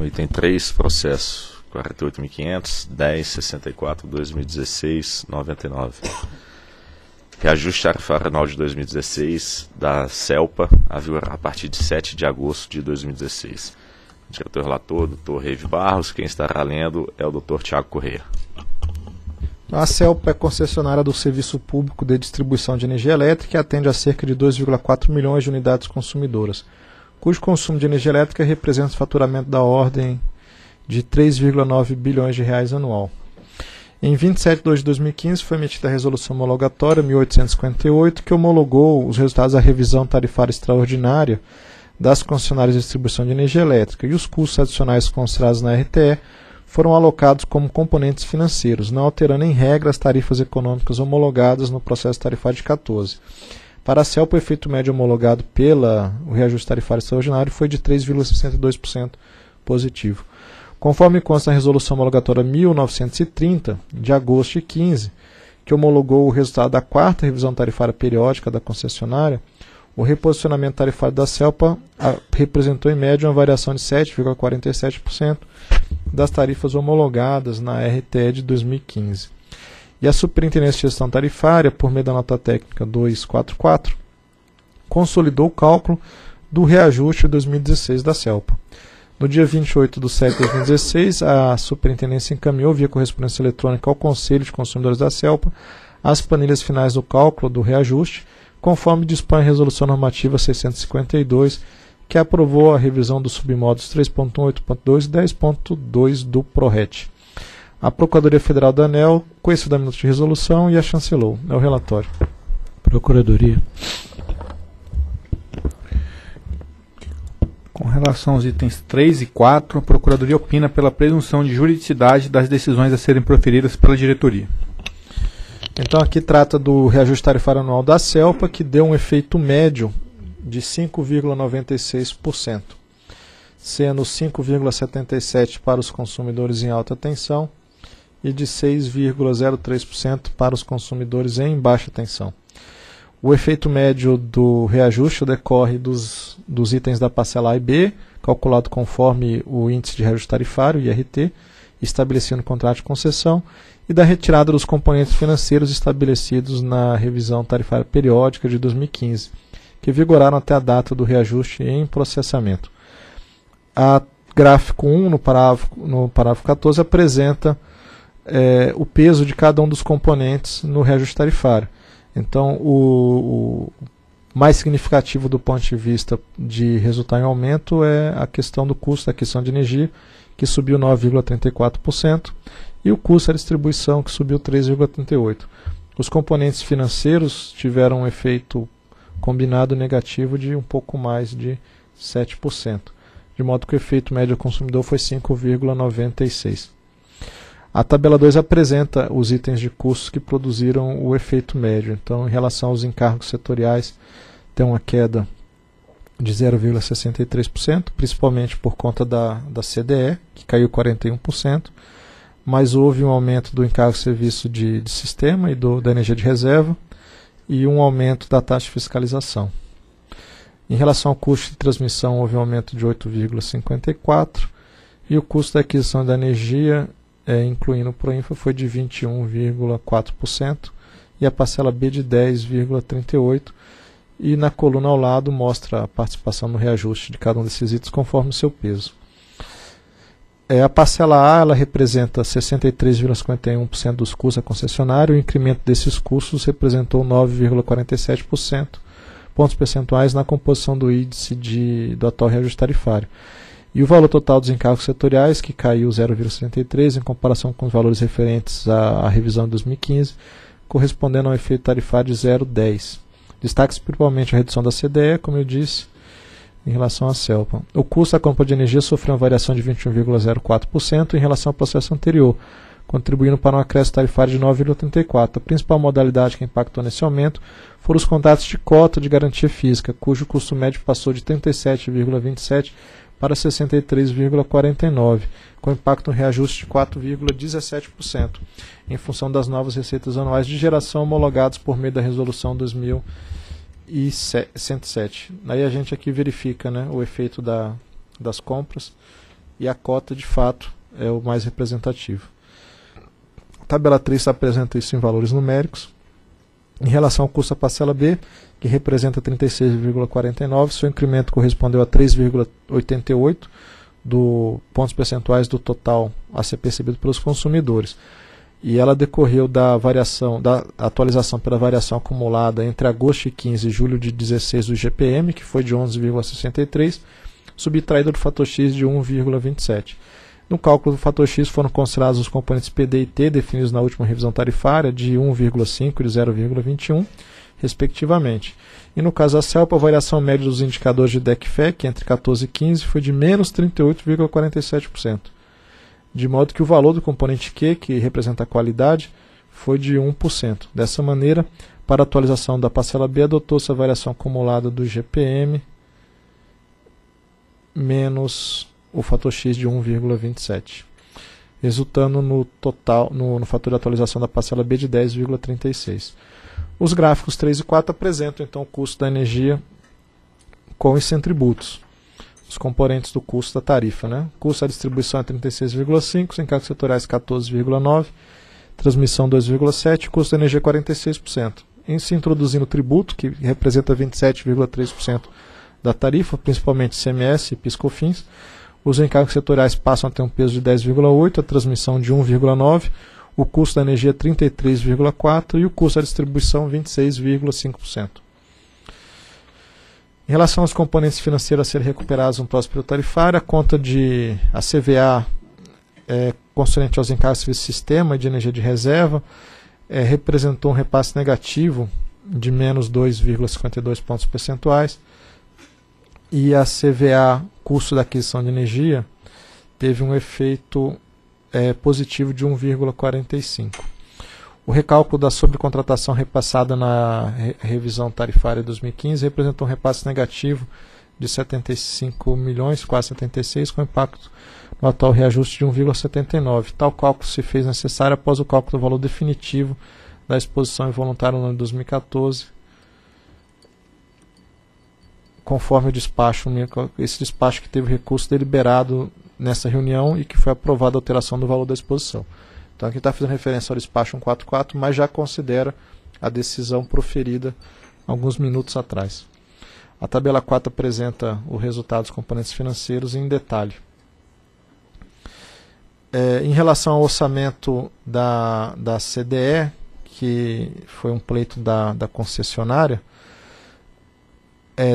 no item 3, processo 48.500, 10, 64, 2016, 99. Reajuste tarifário anual de 2016 da CELPA a vigorar a partir de 7 de agosto de 2016. Diretor relator, doutor Reive Barros, quem estará lendo é o doutor Tiago Corrêa. A CELPA é concessionária do Serviço Público de Distribuição de Energia Elétrica e atende a cerca de 2,4 milhões de unidades consumidoras, cujo consumo de energia elétrica representa o faturamento da ordem de 3,9 bilhões de reais anual. Em 27 de 2 de 2015 foi emitida a resolução homologatória 1858, que homologou os resultados da revisão tarifária extraordinária das concessionárias de distribuição de energia elétrica, e os custos adicionais considerados na RTE foram alocados como componentes financeiros, não alterando em regra as tarifas econômicas homologadas no processo tarifário de 14. Para a CELPA, o efeito médio homologado pelo reajuste tarifário extraordinário foi de 3,62% positivo. Conforme consta na resolução homologatória 1930, de agosto de 15, que homologou o resultado da quarta revisão tarifária periódica da concessionária, o reposicionamento tarifário da CELPA representou em média uma variação de 7,47% das tarifas homologadas na RTE de 2015. E a Superintendência de Gestão Tarifária, por meio da nota técnica 244, consolidou o cálculo do reajuste de 2016 da CELPA. No dia 28 de setembro de 2016, a Superintendência encaminhou via correspondência eletrônica ao Conselho de Consumidores da CELPA as planilhas finais do cálculo do reajuste, conforme dispõe a Resolução Normativa 652, que aprovou a revisão dos submódulos 3.1, 8.2 e 10.2 do PRORET. A Procuradoria Federal da ANEEL conheceu da minuta de resolução e a chancelou. É o relatório. Procuradoria. Com relação aos itens 3 e 4, a Procuradoria opina pela presunção de juridicidade das decisões a serem proferidas pela diretoria. Então aqui trata do reajuste tarifário anual da CELPA, que deu um efeito médio de 5,96%, sendo 5,77% para os consumidores em alta tensão e de 6,03% para os consumidores em baixa tensão. O efeito médio do reajuste decorre dos itens da parcela A e B, calculado conforme o índice de reajuste tarifário, IRT, estabelecido no contrato de concessão, e da retirada dos componentes financeiros estabelecidos na revisão tarifária periódica de 2015, que vigoraram até a data do reajuste em processamento. A gráfico 1, no parágrafo 14, apresenta o peso de cada um dos componentes no reajuste tarifário. Então, o mais significativo do ponto de vista de resultar em aumento é a questão do custo da aquisição de energia, que subiu 9,34%, e o custo da distribuição, que subiu 3,38%. Os componentes financeiros tiveram um efeito combinado negativo de um pouco mais de 7%, de modo que o efeito médio ao consumidor foi 5,96%. A tabela 2 apresenta os itens de custos que produziram o efeito médio. Então, em relação aos encargos setoriais, tem uma queda de 0,63%, principalmente por conta da CDE, que caiu 41%, mas houve um aumento do encargo de serviço de sistema e da energia de reserva e um aumento da taxa de fiscalização. Em relação ao custo de transmissão, houve um aumento de 8,54% e o custo da aquisição da energia, incluindo o ProInfa, foi de 21,4% e a parcela B de 10,38%, e na coluna ao lado mostra a participação no reajuste de cada um desses itens conforme o seu peso. A parcela A, ela representa 63,51% dos custos a concessionário, e o incremento desses custos representou 9,47% pontos percentuais na composição do índice do atual reajuste tarifário. E o valor total dos encargos setoriais, que caiu 0,73% em comparação com os valores referentes à revisão de 2015, correspondendo a um efeito tarifário de 0,10%. Destaque-se principalmente a redução da CDE, como eu disse, em relação à CELPA. O custo da compra de energia sofreu uma variação de 21,04% em relação ao processo anterior, contribuindo para um acréscimo tarifário de 9,34%. A principal modalidade que impactou nesse aumento foram os contratos de cota de garantia física, cujo custo médio passou de 37,27% para 63,49%, com impacto no reajuste de 4,17%, em função das novas receitas anuais de geração homologadas por meio da Resolução 2107. Aí a gente aqui verifica, né, o efeito das compras e a cota de fato é o mais representativo. A tabela 3 apresenta isso em valores numéricos. Em relação ao custo da parcela B, que representa 36,49, seu incremento correspondeu a 3,88 do pontos percentuais do total a ser percebido pelos consumidores. E ela decorreu da variação, da atualização pela variação acumulada entre agosto de 15 e julho de 16 do GPM, que foi de 11,63, subtraído do fator X de 1,27. No cálculo do fator X foram considerados os componentes PD e T definidos na última revisão tarifária de 1,5 e 0,21, respectivamente. E no caso da CELPA, a variação média dos indicadores de DEC-FEC entre 14 e 15 foi de menos 38,47%. De modo que o valor do componente Q, que representa a qualidade, foi de 1%. Dessa maneira, para a atualização da parcela B, adotou-se a variação acumulada do GPM menos o fator X de 1,27, resultando no total no fator de atualização da parcela B de 10,36. Os gráficos 3 e 4 apresentam então o custo da energia com os centributos, os componentes do custo da tarifa, né? Custo da distribuição é 36,5%, os encargos setoriais 14,9%, transmissão 2,7%, custo da energia 46%. Em se introduzindo o tributo, que representa 27,3% da tarifa, principalmente ICMS e PIS-COFINS, os encargos setoriais passam a ter um peso de 10,8%, a transmissão de 1,9%, o custo da energia 33,4% e o custo da distribuição 26,5%. Em relação aos componentes financeiros a serem recuperados no próximo período tarifário, a conta de CVA concernente aos encargos de sistema e de energia de reserva representou um repasse negativo de menos 2,52 pontos percentuais, e a CVA, custo da aquisição de energia, teve um efeito positivo de 1,45. O recálculo da sobrecontratação repassada na revisão tarifária de 2015 representou um repasse negativo de 75 milhões, quase 76, com impacto no atual reajuste de 1,79. Tal cálculo se fez necessário após o cálculo do valor definitivo da exposição involuntária no ano de 2014, conforme o despacho, esse despacho que teve recurso deliberado nessa reunião e que foi aprovada a alteração do valor da exposição. Então aqui está fazendo referência ao despacho 144, mas já considera a decisão proferida alguns minutos atrás. A tabela 4 apresenta o resultado dos componentes financeiros em detalhe. Em relação ao orçamento da CDE, que foi um pleito da concessionária,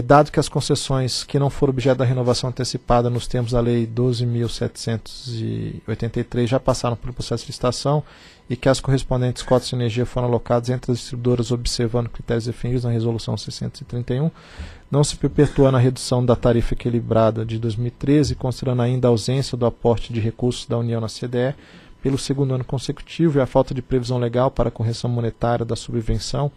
dado que as concessões que não foram objeto da renovação antecipada nos termos da Lei 12.783 já passaram pelo processo de licitação e que as correspondentes cotas de energia foram alocadas entre as distribuidoras observando critérios definidos na Resolução 631, não se perpetua na redução da tarifa equilibrada de 2013, considerando ainda a ausência do aporte de recursos da União na CDE pelo segundo ano consecutivo e a falta de previsão legal para a correção monetária da subvenção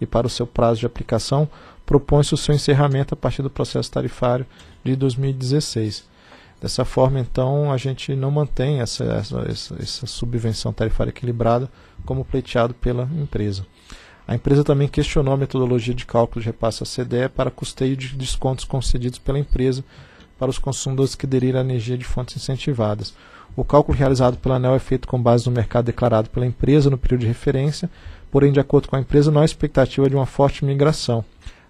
e para o seu prazo de aplicação, propõe-se o seu encerramento a partir do processo tarifário de 2016. Dessa forma, então, a gente não mantém essa subvenção tarifária equilibrada como pleiteado pela empresa. A empresa também questionou a metodologia de cálculo de repasse à CDE para custeio de descontos concedidos pela empresa para os consumidores que aderirem à energia de fontes incentivadas. O cálculo realizado pela ANEEL é feito com base no mercado declarado pela empresa no período de referência, porém, de acordo com a empresa, não há expectativa de uma forte migração.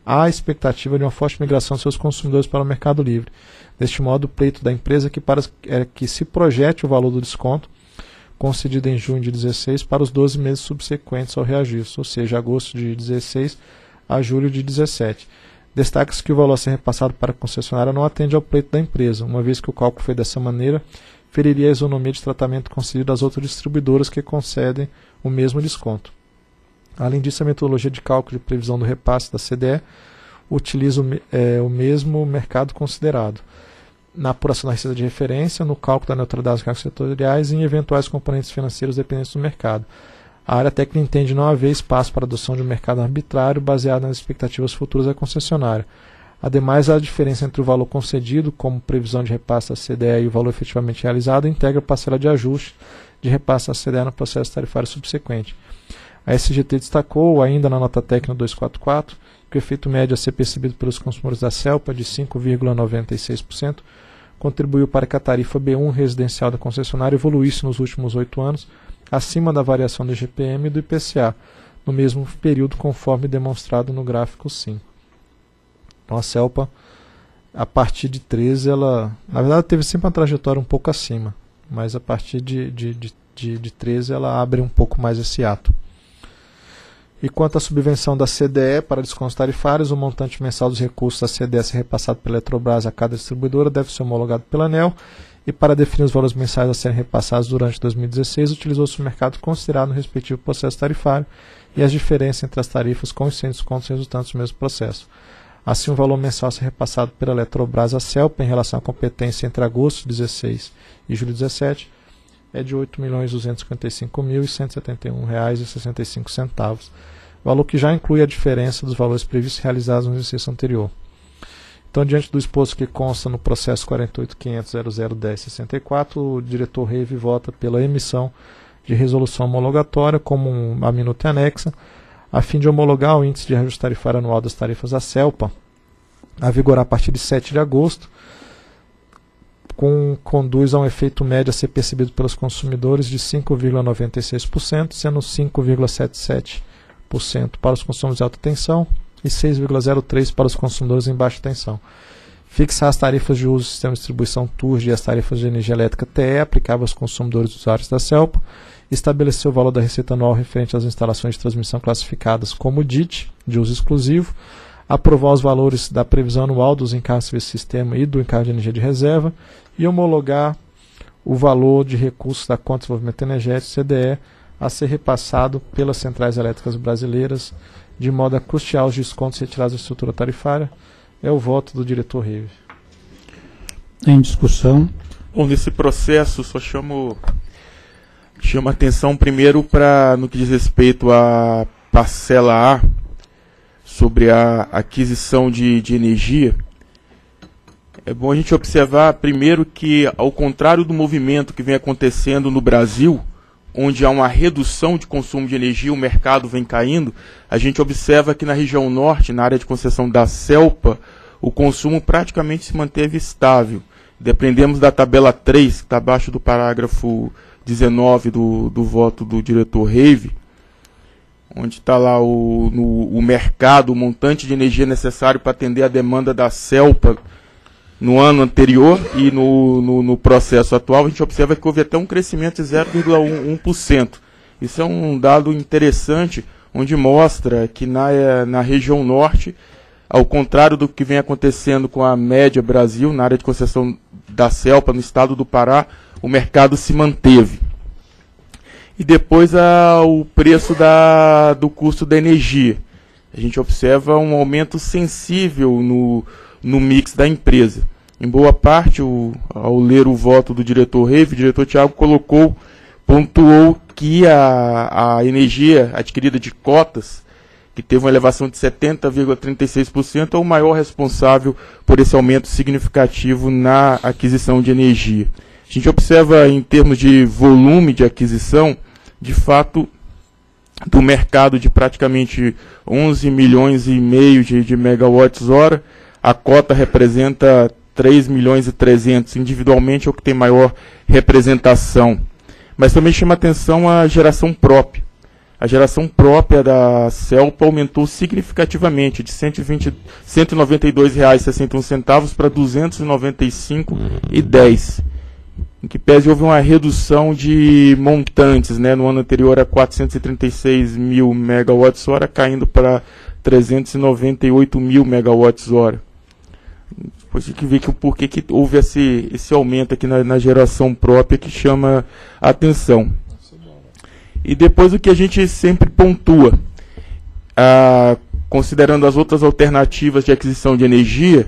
Há a expectativa de uma forte migração de seus consumidores para o mercado livre. Deste modo, o pleito da empresa que se projete o valor do desconto concedido em junho de 16 para os 12 meses subsequentes ao reajuste, ou seja, agosto de 16 a julho de 17. Destaca-se que o valor a ser repassado para a concessionária não atende ao pleito da empresa, uma vez que o cálculo foi dessa maneira, feriria a isonomia de tratamento concedido às outras distribuidoras que concedem o mesmo desconto. Além disso, a metodologia de cálculo de previsão do repasse da CDE utiliza o mesmo mercado considerado na apuração da receita de referência, no cálculo da neutralidade dos cargos setoriais e em eventuais componentes financeiros dependentes do mercado. A área técnica entende não haver espaço para adoção de um mercado arbitrário baseado nas expectativas futuras da concessionária. Ademais, a diferença entre o valor concedido como previsão de repasse da CDE e o valor efetivamente realizado integra a parcela de ajuste de repasse da CDE no processo tarifário subsequente. A SGT destacou, ainda na nota técnica 244, que o efeito médio a ser percebido pelos consumidores da CELPA de 5,96% contribuiu para que a tarifa B1 residencial da concessionária evoluísse nos últimos 8 anos, acima da variação do IGPM e do IPCA, no mesmo período conforme demonstrado no gráfico 5. Então a CELPA, a partir de 13, ela, na verdade, teve sempre uma trajetória um pouco acima, mas a partir de 13 ela abre um pouco mais esse ato. E quanto à subvenção da CDE para descontos tarifários, o montante mensal dos recursos da CDE a ser repassado pela Eletrobras a cada distribuidora deve ser homologado pela ANEEL, e para definir os valores mensais a serem repassados durante 2016, utilizou-se o mercado considerado no respectivo processo tarifário e as diferenças entre as tarifas com e sem descontos resultantes do mesmo processo. Assim, o valor mensal a ser repassado pela Eletrobras à CELPA em relação à competência entre agosto de 2016 e julho de 2017 é de R$ 8.255.171,65, valor que já inclui a diferença dos valores previstos realizados no exercício anterior. Então, diante do exposto que consta no processo 48.500.001064, o diretor Reive vota pela emissão de resolução homologatória, como a minuta anexa, a fim de homologar o índice de reajuste tarifário anual das tarifas da CELPA, a vigorar a partir de 7 de agosto, conduz a um efeito médio a ser percebido pelos consumidores de 5,96%, sendo 5,77% para os consumidores de alta tensão e 6,03% para os consumidores em baixa tensão. Fixar as tarifas de uso do sistema de distribuição TUSD e as tarifas de energia elétrica TE aplicáveis aos consumidores usuários da CELPA. Estabelecer o valor da receita anual referente às instalações de transmissão classificadas como DIT, de uso exclusivo. Aprovar os valores da previsão anual dos encargos de serviço sistema e do encargo de energia de reserva. E homologar o valor de recursos da Conta de Desenvolvimento Energético, CDE, a ser repassado pelas centrais elétricas brasileiras, de modo a custear os descontos retirados da estrutura tarifária. É o voto do diretor Reive. Em discussão. Bom, nesse processo só chama atenção primeiro para, no que diz respeito à parcela A, sobre a aquisição de energia. É bom a gente observar primeiro que, ao contrário do movimento que vem acontecendo no Brasil, onde há uma redução de consumo de energia, o mercado vem caindo, a gente observa que na região norte, na área de concessão da CELPA, o consumo praticamente se manteve estável. Dependemos da tabela 3, que está abaixo do parágrafo 19 do voto do diretor Reive, onde está lá o mercado, o montante de energia necessário para atender a demanda da CELPA no ano anterior e no processo atual, a gente observa que houve até um crescimento de 0,1%. Isso é um dado interessante, onde mostra que na região norte, ao contrário do que vem acontecendo com a média Brasil, na área de concessão da CELPA, no estado do Pará, o mercado se manteve. E depois o preço do custo da energia. A gente observa um aumento sensível no mix da empresa. Em boa parte, ao ler o voto do diretor Reive, o diretor Tiago pontuou que a energia adquirida de cotas, que teve uma elevação de 70,36%, é o maior responsável por esse aumento significativo na aquisição de energia. A gente observa em termos de volume de aquisição, de fato, do mercado de praticamente 11,5 milhões de megawatts-hora, a cota representa 3,3 milhões, individualmente é o que tem maior representação. Mas também chama atenção a geração própria. A geração própria da CELPA aumentou significativamente, de R$ 192,61 para R$ 295,10. Em que pese houve uma redução de montantes, né? No ano anterior a 436 mil megawatts-hora, caindo para 398 mil megawatts-hora. Depois tem que ver o porquê que houve esse aumento aqui na geração própria, que chama a atenção. E depois o que a gente sempre pontua, considerando as outras alternativas de aquisição de energia,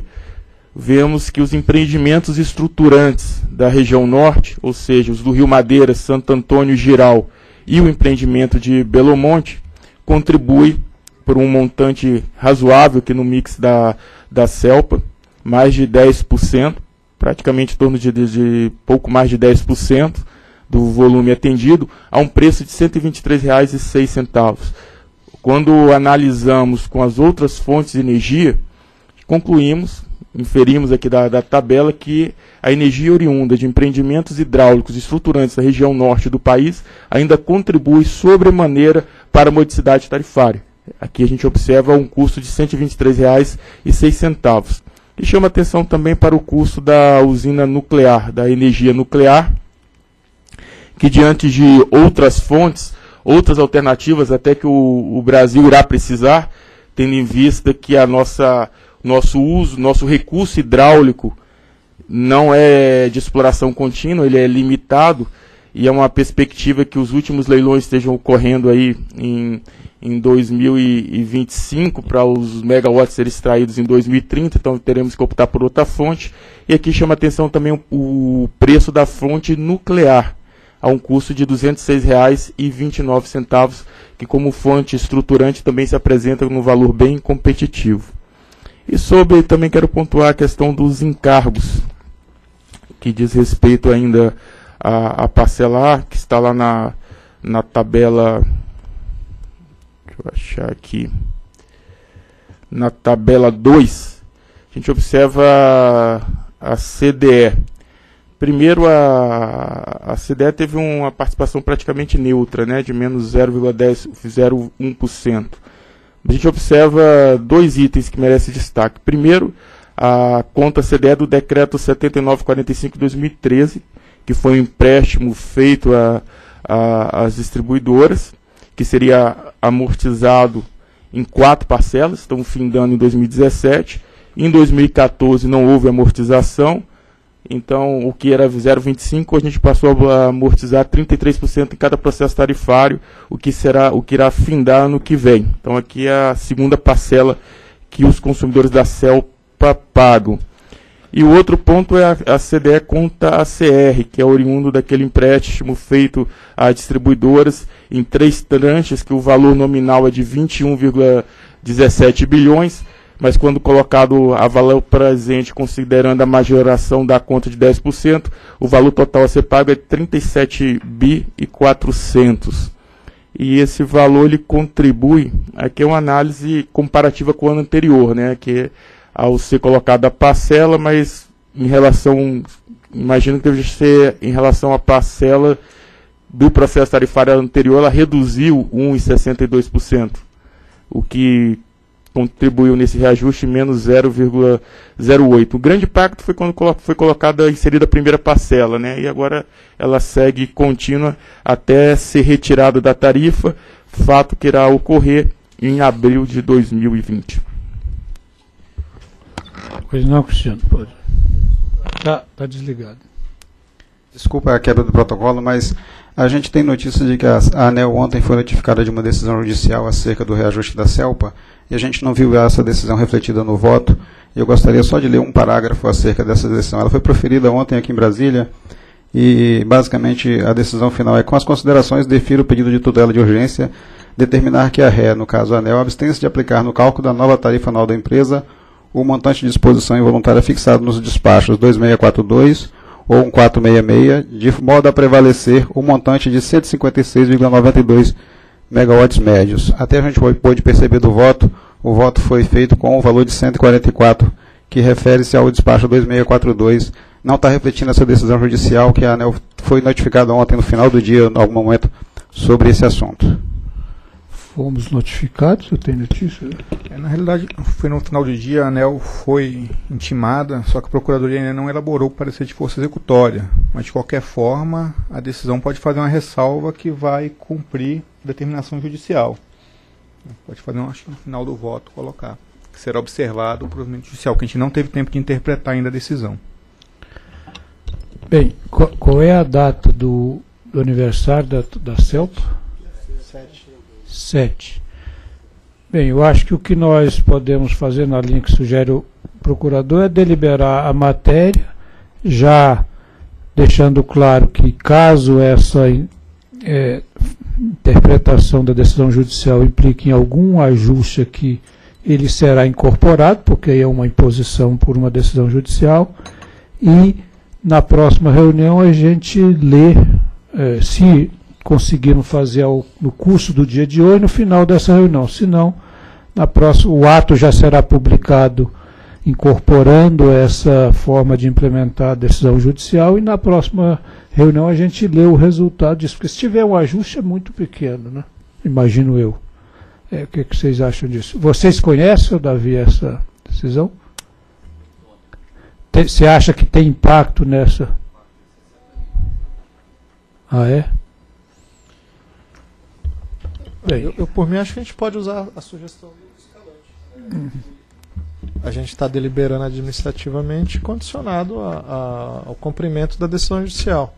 vemos que os empreendimentos estruturantes da região norte, ou seja, os do Rio Madeira, Santo Antônio e Jirau, e o empreendimento de Belo Monte, contribuem por um montante razoável aqui no mix da CELPA, mais de 10%, praticamente em torno de pouco mais de 10% do volume atendido, a um preço de R$ 123,06. Quando analisamos com as outras fontes de energia, concluímos inferimos aqui da tabela que a energia oriunda de empreendimentos hidráulicos estruturantes da região norte do país ainda contribui sobremaneira para a modicidade tarifária. Aqui a gente observa um custo de R$ 123,06. E chama atenção também para o custo da usina nuclear, da energia nuclear, que diante de outras fontes, outras alternativas até que o Brasil irá precisar, tendo em vista que a nosso uso, nosso recurso hidráulico não é de exploração contínua, ele é limitado, e é uma perspectiva que os últimos leilões estejam ocorrendo aí em 2025 para os megawatts serem extraídos em 2030, então teremos que optar por outra fonte. E aqui chama atenção também o preço da fonte nuclear, a um custo de R$ 206,29, que como fonte estruturante também se apresenta num valor bem competitivo. E sobre, também quero pontuar a questão dos encargos, que diz respeito ainda a parcelar, que está lá na tabela, deixa eu achar aqui, na tabela 2, a gente observa a CDE. Primeiro, a CDE teve uma participação praticamente neutra, né, de menos 0,01%. A gente observa dois itens que merecem destaque. Primeiro, a conta CDE do decreto 7945 de 2013, que foi um empréstimo feito às distribuidoras, que seria amortizado em 4 parcelas, estão findando em 2017. Em 2014 não houve amortização, então o que era 0,25 a gente passou a amortizar 33% em cada processo tarifário, o que irá findar no que vem. Então aqui é a segunda parcela que os consumidores da CELPA pagam. E o outro ponto é a CDE conta ACR, que é oriundo daquele empréstimo feito a distribuidoras em 3 tranches, que o valor nominal é de 21,17 bilhões, mas quando colocado a valor presente, considerando a majoração da conta de 10%, o valor total a ser pago é 37.400. E esse valor ele contribui, aqui é uma análise comparativa com o ano anterior, né, que ao ser colocada a parcela, mas em relação, imagino que deve ser em relação à parcela do processo tarifário anterior, ela reduziu 1,62%, o que contribuiu nesse reajuste menos 0,08. O grande impacto foi quando foi colocada, inserida a primeira parcela, né? E agora ela segue contínua até ser retirada da tarifa, fato que irá ocorrer em abril de 2020. Não, Cristiano, pode. Tá desligado. Desculpa a quebra do protocolo, mas a gente tem notícia de que a ANEEL ontem foi notificada de uma decisão judicial acerca do reajuste da CELPA, e a gente não viu essa decisão refletida no voto. Eu gostaria só de ler um parágrafo acerca dessa decisão. Ela foi proferida ontem aqui em Brasília, e basicamente a decisão final é: com as considerações, defiro o pedido de tutela de urgência, determinar que a ré, no caso a ANEEL, abstenha-se de aplicar no cálculo da nova tarifa anual da empresa o montante de disposição involuntária fixado nos despachos 2642 ou 1466, de modo a prevalecer o montante de 156,92 megawatts médios. Até a gente pôde perceber do voto, o voto foi feito com o valor de 144, que refere-se ao despacho 2642. Não está refletindo essa decisão judicial, que a ANEEL foi notificada ontem, no final do dia, em algum momento, sobre esse assunto. Fomos notificados, eu tenho notícia. Na realidade, foi no final do dia, a ANEEL foi intimada, só que a Procuradoria ainda não elaborou o parecer de força executória. Mas, de qualquer forma, a decisão pode fazer uma ressalva que vai cumprir determinação judicial. Pode fazer, acho que no final do voto, colocar que será observado o provimento judicial, que a gente não teve tempo de interpretar ainda a decisão. Bem, qual é a data do aniversário da CELPA? 7. Bem, eu acho que o que nós podemos fazer na linha que sugere o procurador é deliberar a matéria, já deixando claro que, caso essa interpretação da decisão judicial implique em algum ajuste aqui, ele será incorporado, porque aí é uma imposição por uma decisão judicial, e na próxima reunião a gente lê, se conseguiram fazer no curso do dia de hoje, no final dessa reunião. Se não, o ato já será publicado incorporando essa forma de implementar a decisão judicial, e na próxima reunião a gente lê o resultado disso, porque se tiver um ajuste é muito pequeno, né? Imagino eu. O que que vocês acham disso? Vocês conhecem, Davi, essa decisão? Você acha que tem impacto nessa? Ah, é? Bem, eu por mim, acho que a gente pode usar a sugestão do escalante. Né? A gente está deliberando administrativamente condicionado ao cumprimento da decisão judicial.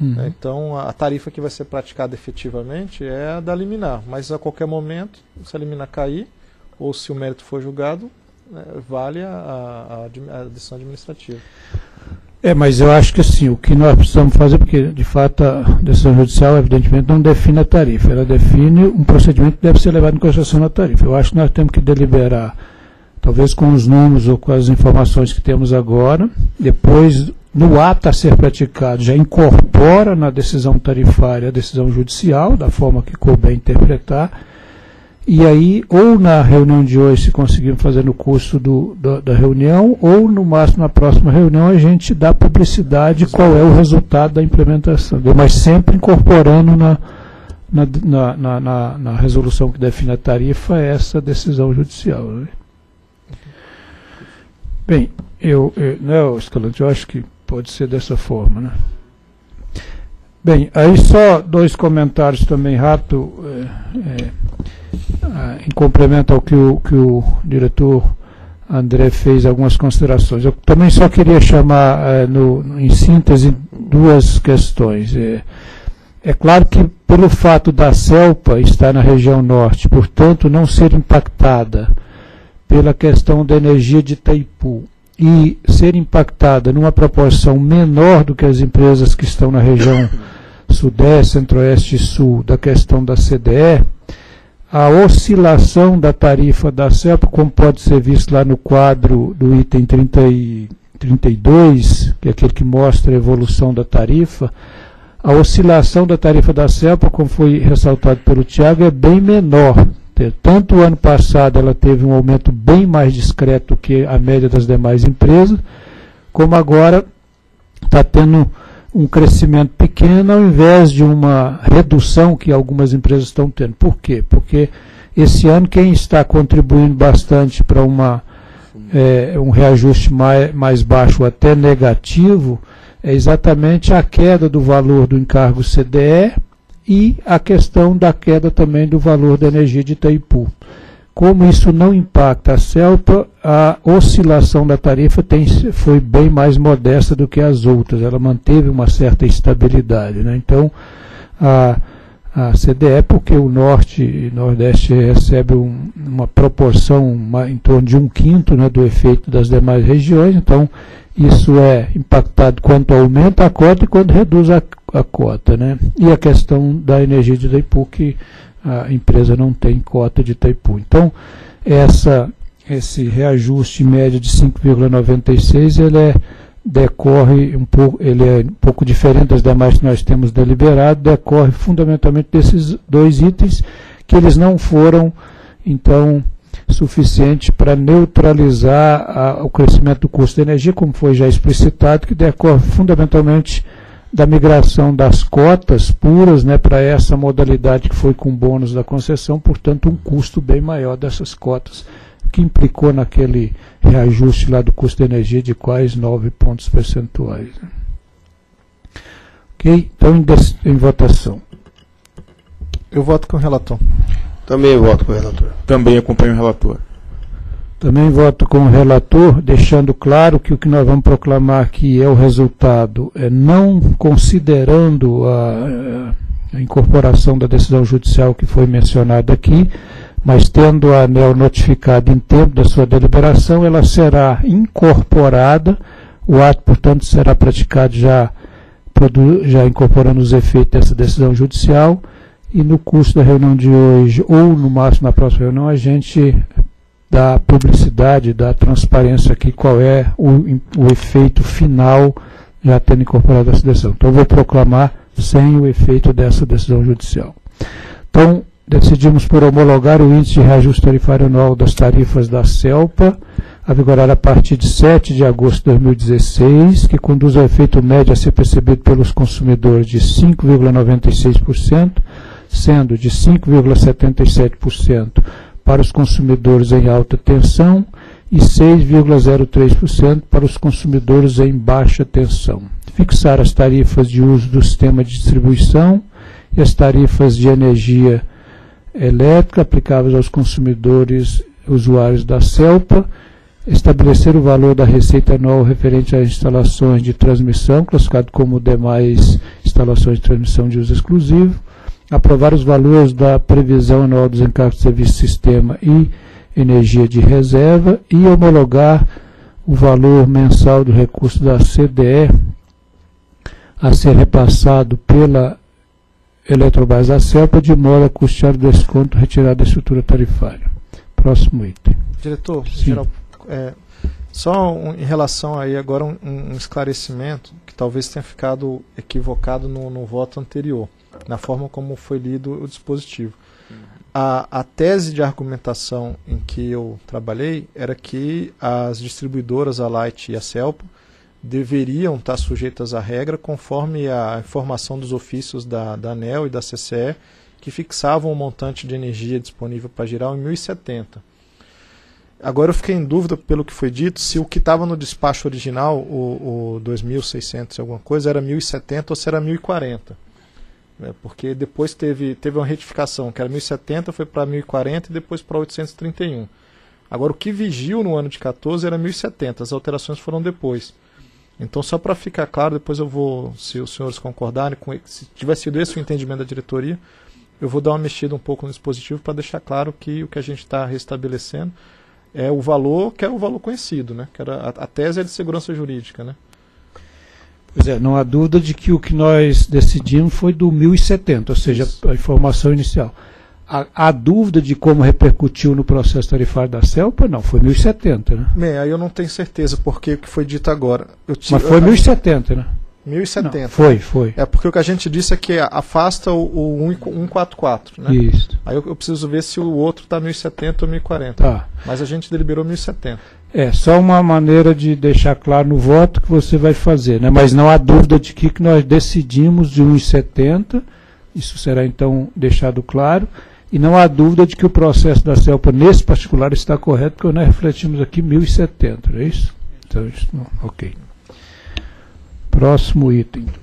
Uhum. Então, a tarifa que vai ser praticada efetivamente é a da liminar, mas a qualquer momento, se a liminar cair, ou se o mérito for julgado, né, vale a decisão administrativa. Mas eu acho que assim, o que nós precisamos fazer, porque de fato a decisão judicial evidentemente não define a tarifa, ela define um procedimento que deve ser levado em consideração na tarifa. Eu acho que nós temos que deliberar, talvez com os números ou com as informações que temos agora, depois no ato a ser praticado, já incorpora na decisão tarifária a decisão judicial, da forma que couber interpretar, e aí, ou na reunião de hoje, se conseguirmos fazer no curso da reunião, ou no máximo na próxima reunião, a gente dá publicidade qual é o resultado da implementação, mas sempre incorporando na resolução que define a tarifa essa decisão judicial. Né? Bem, Escalante, eu acho que pode ser dessa forma, né? Bem, aí só dois comentários também rápido, em complemento ao que o diretor André fez algumas considerações. Eu também só queria chamar, em síntese, duas questões. É claro que, pelo fato da CELPA estar na região norte, portanto, não ser impactada pela questão da energia de Itaipu, e ser impactada numa proporção menor do que as empresas que estão na região sudeste, centro-oeste e sul, da questão da CDE, a oscilação da tarifa da CELPA, como pode ser visto lá no quadro do item 32, que é aquele que mostra a evolução da tarifa, a oscilação da tarifa da CELPA, como foi ressaltado pelo Tiago, é bem menor. Tanto o ano passado ela teve um aumento bem mais discreto que a média das demais empresas, como agora está tendo um crescimento pequeno ao invés de uma redução que algumas empresas estão tendo. Por quê? Porque esse ano quem está contribuindo bastante para um reajuste mais baixo, até negativo, é exatamente a queda do valor do encargo CDE, e a questão da queda também do valor da energia de Itaipu. Como isso não impacta a CELPA, a oscilação da tarifa foi bem mais modesta do que as outras. Ela manteve uma certa estabilidade, né? Então, a CDE, porque o Norte e o Nordeste recebem uma proporção em torno de 1/5, né, do efeito das demais regiões, então isso é impactado quando aumenta a cota e quando reduz a cota, né? E a questão da energia de Itaipu, que a empresa não tem cota de Itaipu. Então, esse reajuste médio de 5,96, ele decorre um pouco, ele é um pouco diferente das demais que nós temos deliberado, decorre fundamentalmente desses dois itens, que eles não foram, então, suficiente para neutralizar o crescimento do custo da energia, como foi já explicitado, que decorre fundamentalmente da migração das cotas puras, né, para essa modalidade que foi com bônus da concessão, portanto, um custo bem maior dessas cotas, que implicou naquele reajuste lá do custo de energia de quase 9 pontos percentuais. Ok? Então, em votação. Eu voto com o relator. Também voto com o relator. Também acompanho o relator. Também voto com o relator, deixando claro que o que nós vamos proclamar aqui é o resultado, não considerando a incorporação da decisão judicial que foi mencionada aqui, mas tendo a ANEEL notificada em tempo da sua deliberação, ela será incorporada, o ato, portanto, será praticado já incorporando os efeitos dessa decisão judicial, e no curso da reunião de hoje, ou no máximo na próxima reunião, a gente dá publicidade, dá transparência aqui qual é o efeito final já tendo incorporado essa decisão. Então, eu vou proclamar sem o efeito dessa decisão judicial. Então, decidimos por homologar o índice de reajuste tarifário anual das tarifas da CELPA, a vigorar a partir de 7 de agosto de 2016, que conduz ao efeito médio a ser percebido pelos consumidores de 5,96%, sendo de 5,77% para os consumidores em alta tensão e 6,03% para os consumidores em baixa tensão. Fixar as tarifas de uso do sistema de distribuição e as tarifas de energia elétrica aplicáveis aos consumidores usuários da CELPA, estabelecer o valor da receita anual referente às instalações de transmissão, classificado como demais instalações de transmissão de uso exclusivo, aprovar os valores da previsão anual dos encargos de serviço sistema e energia de reserva e homologar o valor mensal do recurso da CDE a ser repassado pela Eletrobras da CELPA, de modo a custear o desconto retirado da estrutura tarifária. Próximo item. Diretor, geral, só em relação aí agora um esclarecimento que talvez tenha ficado equivocado no voto anterior, na forma como foi lido o dispositivo. A tese de argumentação em que eu trabalhei era que as distribuidoras, a Light e a CELPA, deveriam estar sujeitas à regra conforme a informação dos ofícios da ANEEL e da CCE, que fixavam o montante de energia disponível para Jirau em 1.070. Agora eu fiquei em dúvida, pelo que foi dito, se o que estava no despacho original, o 2.600 e alguma coisa, era 1.070 ou se era 1.040. Porque depois teve uma retificação, que era 1.070, foi para 1.040 e depois para 831. Agora o que vigiu no ano de 14 era 1.070, as alterações foram depois. Então, só para ficar claro, depois eu vou, se os senhores concordarem, se tiver sido esse o entendimento da diretoria, eu vou dar uma mexida um pouco no dispositivo para deixar claro que o que a gente está restabelecendo é o valor, que era o valor conhecido, né? Que era a tese é de segurança jurídica, né? Pois é, não há dúvida de que o que nós decidimos foi do 1.070, ou seja, a informação inicial. A dúvida de como repercutiu no processo tarifário da CELPA, não, foi 1.070, né? Bem, aí eu não tenho certeza porque o que foi dito agora. Mas foi 1.070, né? 1.070. Não, foi. É porque o que a gente disse é que afasta o 144, né? Isso. Aí eu preciso ver se o outro está 1.070 ou 1.040. Tá. Mas a gente deliberou 1.070. É, só uma maneira de deixar claro no voto que você vai fazer, né? Mas não há dúvida de que nós decidimos de 1.070, isso será então deixado claro. E não há dúvida de que o processo da CELPA, nesse particular, está correto, porque nós refletimos aqui 1.070, não é isso? Então, isso não. Ok. Próximo item.